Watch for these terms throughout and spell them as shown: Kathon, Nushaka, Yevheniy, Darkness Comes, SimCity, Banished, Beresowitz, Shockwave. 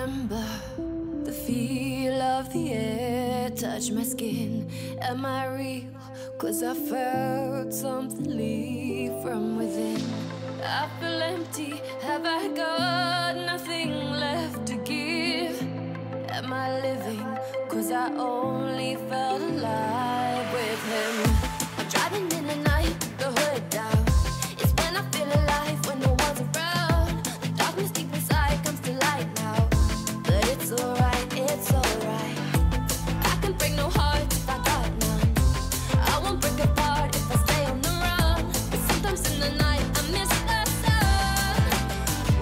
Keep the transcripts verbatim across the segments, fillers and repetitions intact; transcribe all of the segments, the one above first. remember the feel of the air touch my skin. Am I real? Cause I felt something leave from within. I feel empty. Have I got nothing left to give? Am I living? Cause I only felt alive with him. I'm driving in the night, the hood down. It's when I feel alive, when no one's around. The darkness deep inside comes to light now. But it's alright, it's alright. I can break no heart if I got none. I won't break apart if I stay on the run. But sometimes in the night I miss the sun.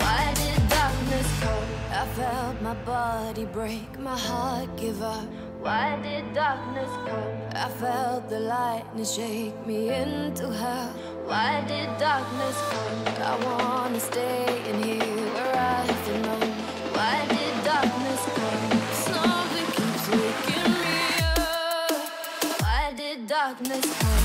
Why did darkness come? I felt my body break, my heart give up. Why did darkness come? I felt the lightning shake me into hell. Why did darkness come? I wanna stay in here where I belong. Why did darkness come? Something keeps waking me up. Why did darkness come?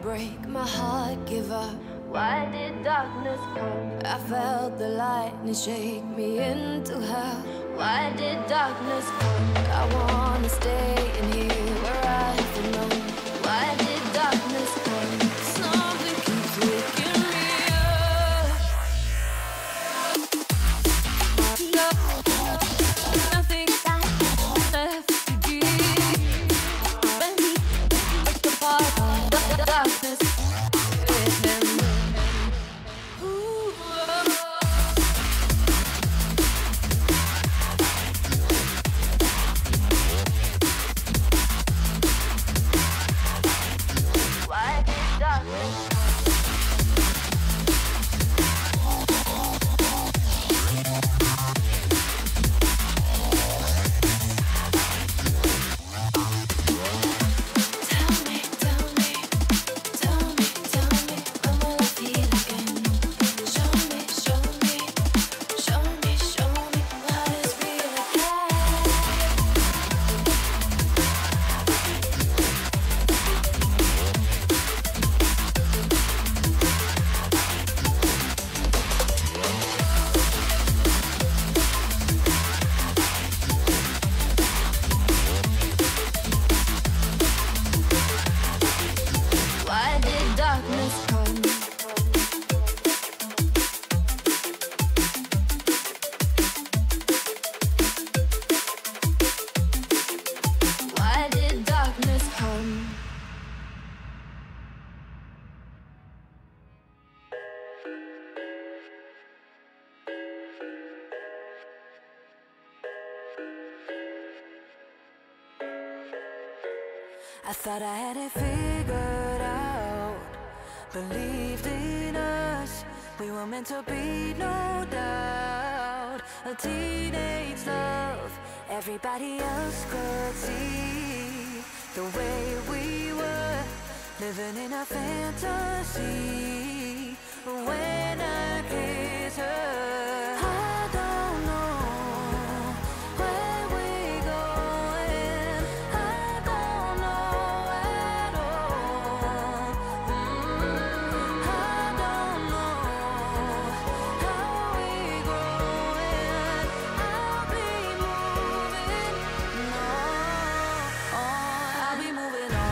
Break my heart, give up. Why did darkness come? I felt the lightning shake me into hell. Why did darkness come? I wanna stay in here where I belong. Why did darkness come? Something keeps waking me up. No, nothing left to give. When we break the bar. Darkness with him. Ooh, whoa. Why did darkness? I thought I had it figured out. Believed in us. We were meant to be, no doubt. A teenage love everybody else could see. The way we were living in a fantasy. When I kissed her, I don't know. I'll be moving on.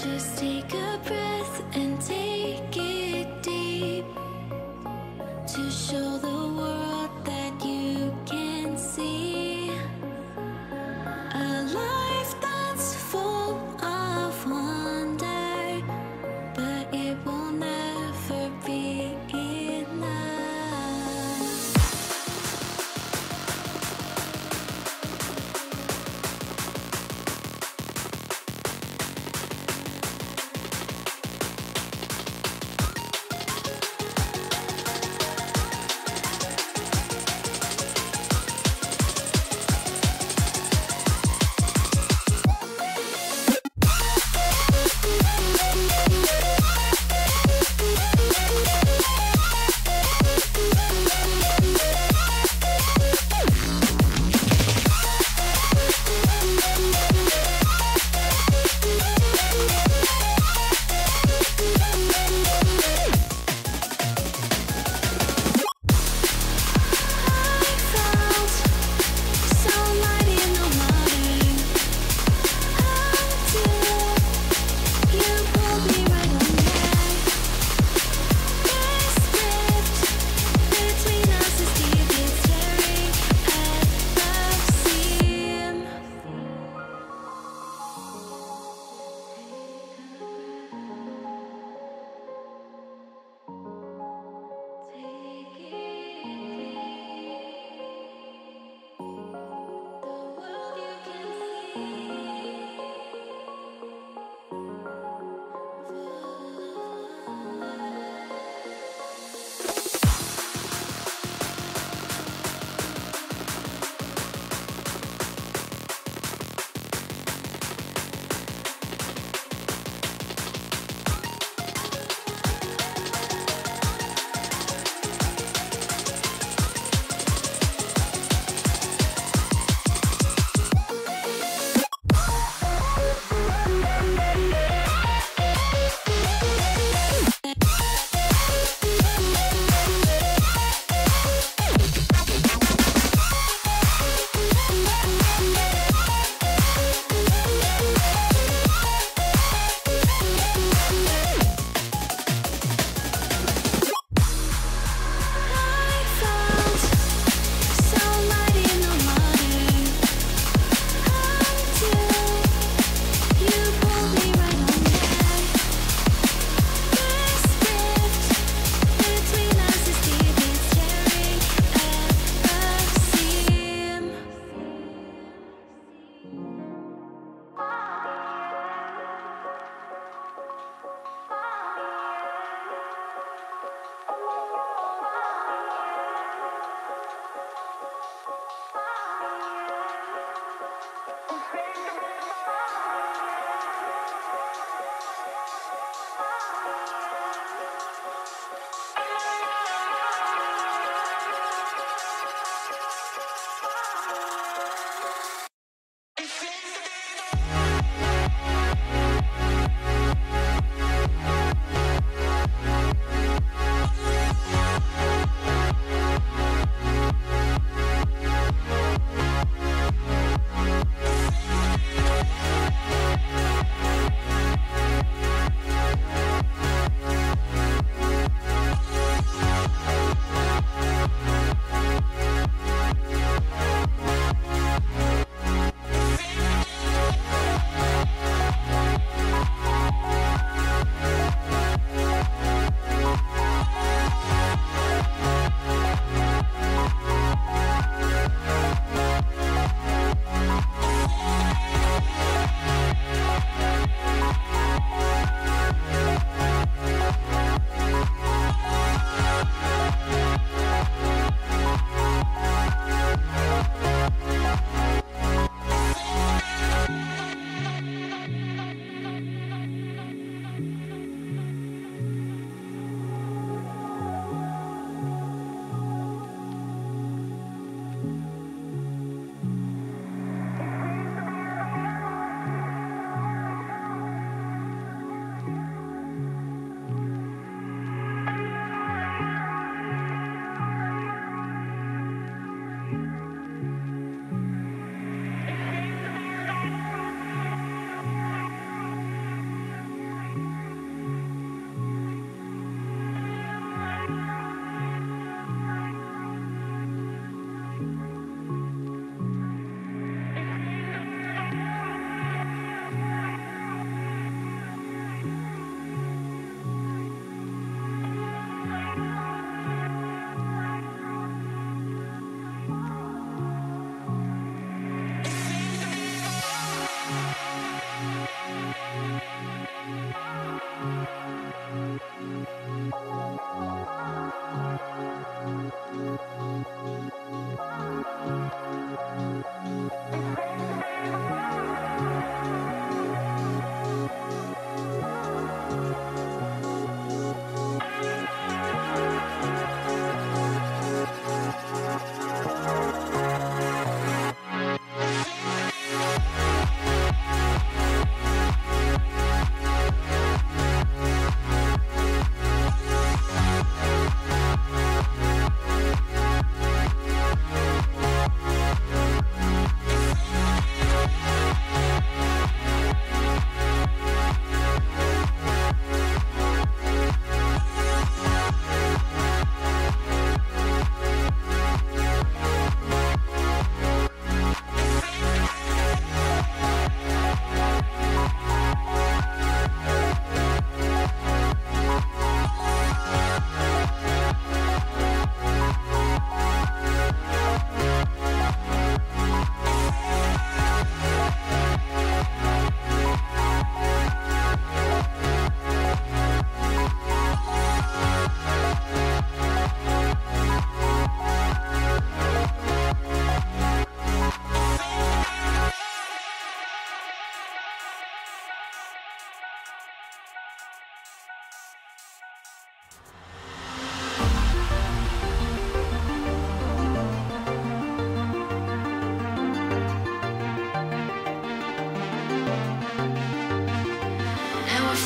Just take a breath and take it deep to show the world that you can see a life that's full of wonder, but it will never be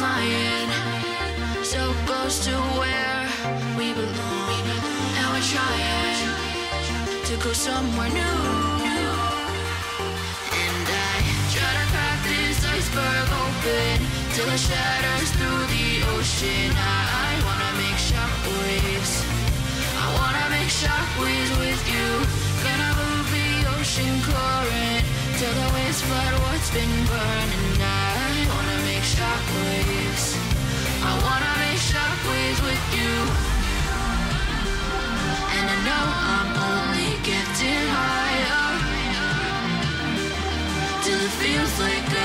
flying so close to where we belong, and we're trying to go somewhere new. And I try to crack this iceberg open till it shatters through the ocean. I, I wanna make shockwaves. I wanna make shockwaves with you. Gonna move the ocean current till the waves flood what's been burning. I wanna make shockwaves. I wanna make shockwaves with you. And I know I'm only getting higher till it feels like